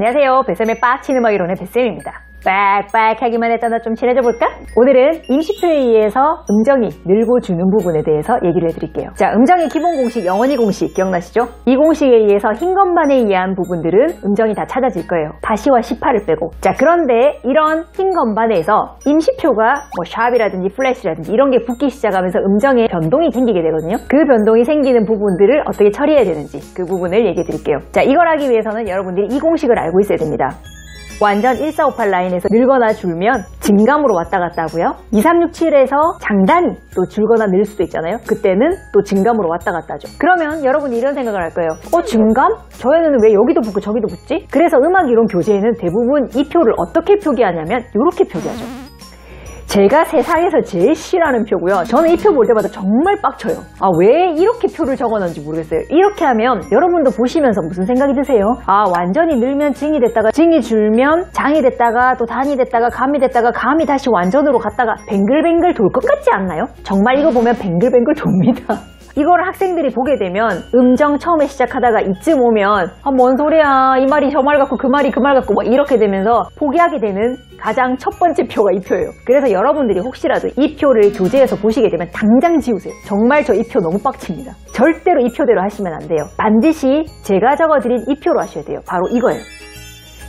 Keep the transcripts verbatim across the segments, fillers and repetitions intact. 안녕하세요. 배쌤의 빡친 음악 이론의 배쌤입니다. 빡빡하기만 했다나 좀 친해져 볼까? 오늘은 임시표에 의해서 음정이 늘고 주는 부분에 대해서 얘기를 해드릴게요. 자, 음정의 기본 공식 영원히 공식 기억나시죠? 이 공식에 의해서 흰 것만에 의한 부분들은 음정이 다 찾아질 거예요. 다시와 십팔을 빼고. 자, 그런데 이런 흰 것만에서 임시표가 뭐 샵이라든지 플래시라든지 이런 게 붙기 시작하면서 음정에 변동이 생기게 되거든요. 그 변동이 생기는 부분들을 어떻게 처리해야 되는지 그 부분을 얘기해 드릴게요. 자, 이걸 하기 위해서는 여러분들이 이 공식을 알고 있어야 됩니다. 완전 일사오팔 라인에서 늘거나 줄면 증감으로 왔다 갔다 하고요, 이삼육칠에서 장단이 또 줄거나 늘 수도 있잖아요. 그때는 또 증감으로 왔다 갔다 하죠. 그러면 여러분이 이런 생각을 할 거예요. 어? 증감? 저 애는 왜 여기도 붙고 저기도 붙지? 그래서 음악 이론 교재에는 대부분 이 표를 어떻게 표기하냐면 이렇게 표기하죠. 제가 세상에서 제일 싫어하는 표고요. 저는 이 표 볼 때마다 정말 빡쳐요. 아, 왜 이렇게 표를 적어놨는지 모르겠어요. 이렇게 하면 여러분도 보시면서 무슨 생각이 드세요? 아, 완전히 늘면 증이 됐다가 증이 줄면 장이 됐다가 또 단이 됐다가 감이 됐다가 감이 다시 완전으로 갔다가 뱅글뱅글 돌 것 같지 않나요? 정말 이거 보면 뱅글뱅글 돕니다. 이걸 학생들이 보게 되면 음정 처음에 시작하다가 이쯤 오면 아, 뭔 소리야, 이 말이 저 말 같고 그 말이 그 말 같고 뭐 이렇게 되면서 포기하게 되는 가장 첫 번째 표가 이 표예요. 그래서 여러분들이 혹시라도 이 표를 교재에서 보시게 되면 당장 지우세요. 정말 저 이 표 너무 빡칩니다. 절대로 이 표대로 하시면 안 돼요. 반드시 제가 적어드린 이 표로 하셔야 돼요. 바로 이거예요.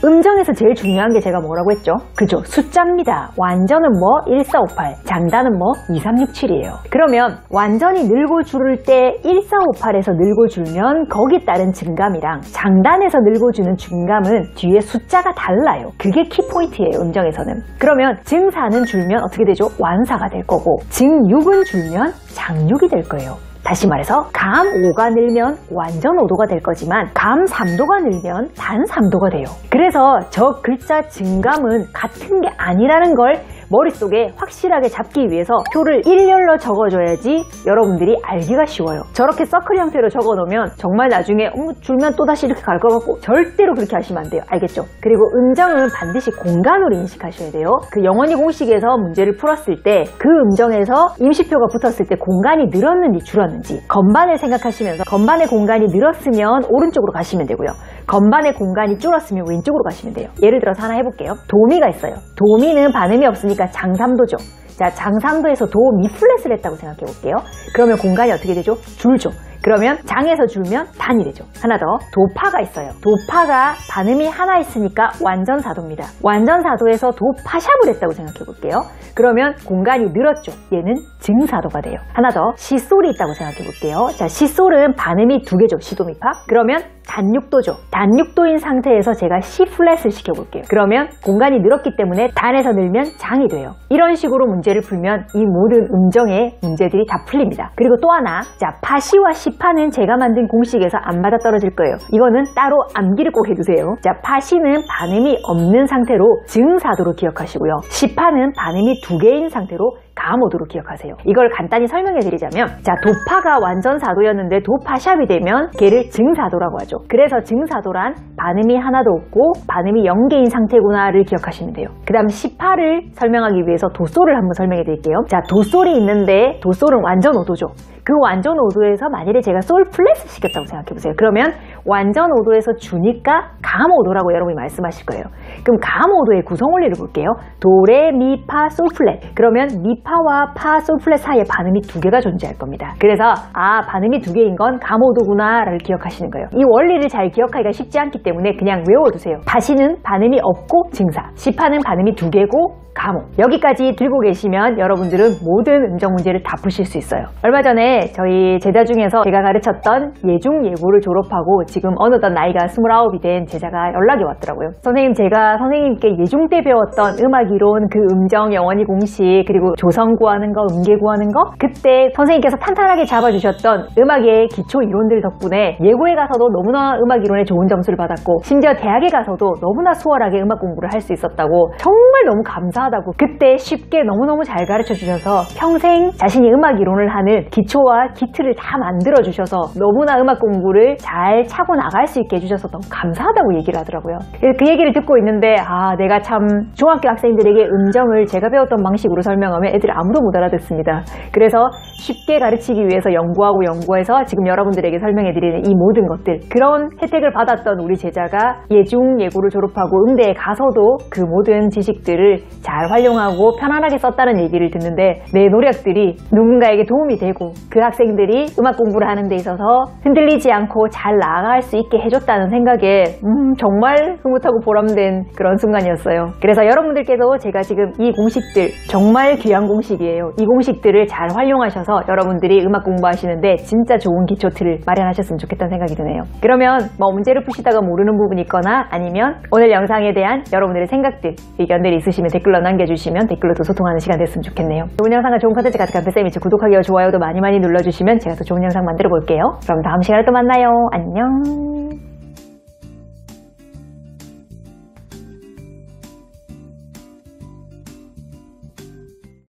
음정에서 제일 중요한 게 제가 뭐라고 했죠? 그죠? 숫자입니다. 완전은 뭐? 일사오팔, 장단은 뭐? 이삼육칠이에요. 그러면 완전히 늘고 줄을 때 일사오팔에서 늘고 줄면 거기 따른 증감이랑 장단에서 늘고 주는 증감은 뒤에 숫자가 달라요. 그게 키포인트예요, 음정에서는. 그러면 증사는 줄면 어떻게 되죠? 완사가 될 거고, 증육은 줄면 장육이 될 거예요. 다시 말해서 감 오가 늘면 완전 오도가 될 거지만 감 삼도가 늘면 단 삼도가 돼요. 그래서 저 글자 증감은 같은 게 아니라는 걸 머릿속에 확실하게 잡기 위해서 표를 일렬로 적어줘야지 여러분들이 알기가 쉬워요. 저렇게 서클 형태로 적어놓으면 정말 나중에 어머, 줄면 또다시 이렇게 갈 것 같고, 절대로 그렇게 하시면 안 돼요. 알겠죠? 그리고 음정은 반드시 공간으로 인식하셔야 돼요. 그 영원히 공식에서 문제를 풀었을 때 그 음정에서 임시표가 붙었을 때 공간이 늘었는지 줄었는지, 건반을 생각하시면서 건반의 공간이 늘었으면 오른쪽으로 가시면 되고요, 건반의 공간이 줄었으면 왼쪽으로 가시면 돼요. 예를 들어서 하나 해볼게요. 도미가 있어요. 도미는 반음이 없으니까 장삼도죠. 자, 장삼도에서 도 미 플랫을 했다고 생각해 볼게요. 그러면 공간이 어떻게 되죠? 줄죠. 그러면 장에서 줄면 단이 되죠. 하나 더, 도파가 있어요. 도파가 반음이 하나 있으니까 완전 사도입니다. 완전 사도에서 도파샵을 했다고 생각해 볼게요. 그러면 공간이 늘었죠. 얘는 증사도가 돼요. 하나 더, 시솔이 있다고 생각해 볼게요. 자, 시솔은 반음이 두 개죠. 시도미파. 그러면 단육도죠. 단육도인 상태에서 제가 C 플랫을 시켜볼게요. 그러면 공간이 늘었기 때문에 단에서 늘면 장이 돼요. 이런 식으로 문제를 풀면 이 모든 음정의 문제들이 다 풀립니다. 그리고 또 하나, 자, 파시와 시파는 제가 만든 공식에서 안 맞아 떨어질 거예요. 이거는 따로 암기를 꼭 해두세요. 자, 파시는 반음이 없는 상태로 증사도로 기억하시고요, 시파는 반음이 두 개인 상태로 감오도로 기억하세요. 이걸 간단히 설명해 드리자면, 자, 도파가 완전 사도였는데 도파샵이 되면 걔를 증사도라고 하죠. 그래서 증사도란 반음이 하나도 없고 반음이 영 개인 상태구나를 기억하시면 돼요. 그 다음 시파를 설명하기 위해서 도솔을 한번 설명해 드릴게요. 자, 도솔이 있는데 도솔은 완전 오도죠. 그 완전 오도에서 만일에 제가 솔 플랫을 시켰다고 생각해 보세요. 그러면 완전 오도에서 주니까 감 오도라고 여러분이 말씀하실 거예요. 그럼 감 오도의 구성 원리를 볼게요. 도레 미 파 솔 플랫. 그러면 미 파와 파 솔 플랫 사이에 반음이 두 개가 존재할 겁니다. 그래서 아, 반음이 두 개인 건 감 오도구나를 기억하시는 거예요. 이 원리를 잘 기억하기가 쉽지 않기 때문에 그냥 외워두세요. 파시는 반음이 없고 증사, 시파는 반음이 두 개고 감오. 여기까지 들고 계시면 여러분들은 모든 음정 문제를 다 푸실 수 있어요. 얼마 전에 저희 제자 중에서 제가 가르쳤던 예중 예고를 졸업하고 지금 어느덧 나이가 스물아홉이 된 제자가 연락이 왔더라고요. 선생님, 제가 선생님께 예중 때 배웠던 음악 이론, 그 음정 영원히 공식, 그리고 조성 구하는 거, 음계 구하는 거, 그때 선생님께서 탄탄하게 잡아주셨던 음악의 기초 이론들 덕분에 예고에 가서도 너무나 음악 이론에 좋은 점수를 받았고, 심지어 대학에 가서도 너무나 수월하게 음악 공부를 할 수 있었다고 정말 정말 너무 감사하다고, 그때 쉽게 너무너무 잘 가르쳐 주셔서 평생 자신이 음악 이론을 하는 기초와 기틀을 다 만들어 주셔서 너무나 음악 공부를 잘 차고 나갈 수 있게 해주셔서 너무 감사하다고 얘기를 하더라고요. 그 얘기를 듣고 있는데 아, 내가 참 중학교 학생들에게 음정을 제가 배웠던 방식으로 설명하면 애들이 아무도 못 알아듣습니다. 그래서 쉽게 가르치기 위해서 연구하고 연구해서 지금 여러분들에게 설명해드리는 이 모든 것들, 그런 혜택을 받았던 우리 제자가 예중 예고를 졸업하고 음대에 가서도 그 모든 지식들을 잘 활용하고 편안하게 썼다는 얘기를 듣는데, 내 노력들이 누군가에게 도움이 되고 그 학생들이 음악 공부를 하는 데 있어서 흔들리지 않고 잘 나아갈 수 있게 해줬다는 생각에 음, 정말 흐뭇하고 보람된 그런 순간이었어요. 그래서 여러분들께도 제가 지금 이 공식들, 정말 귀한 공식이에요. 이 공식들을 잘 활용하셔서 여러분들이 음악 공부하시는데 진짜 좋은 기초틀을 마련하셨으면 좋겠다는 생각이 드네요. 그러면 뭐 문제를 푸시다가 모르는 부분이 있거나 아니면 오늘 영상에 대한 여러분들의 생각들, 의견들이 있으시면 댓글로 남겨주시면 댓글로 또 소통하는 시간 됐으면 좋겠네요. 좋은 영상과 좋은 컨텐츠 가득한 배쌤에 미쳐 구독하기와 좋아요도 많이 많이 눌러주시면 제가 더 좋은 영상 만들어 볼게요. 그럼 다음 시간에 또 만나요. 안녕.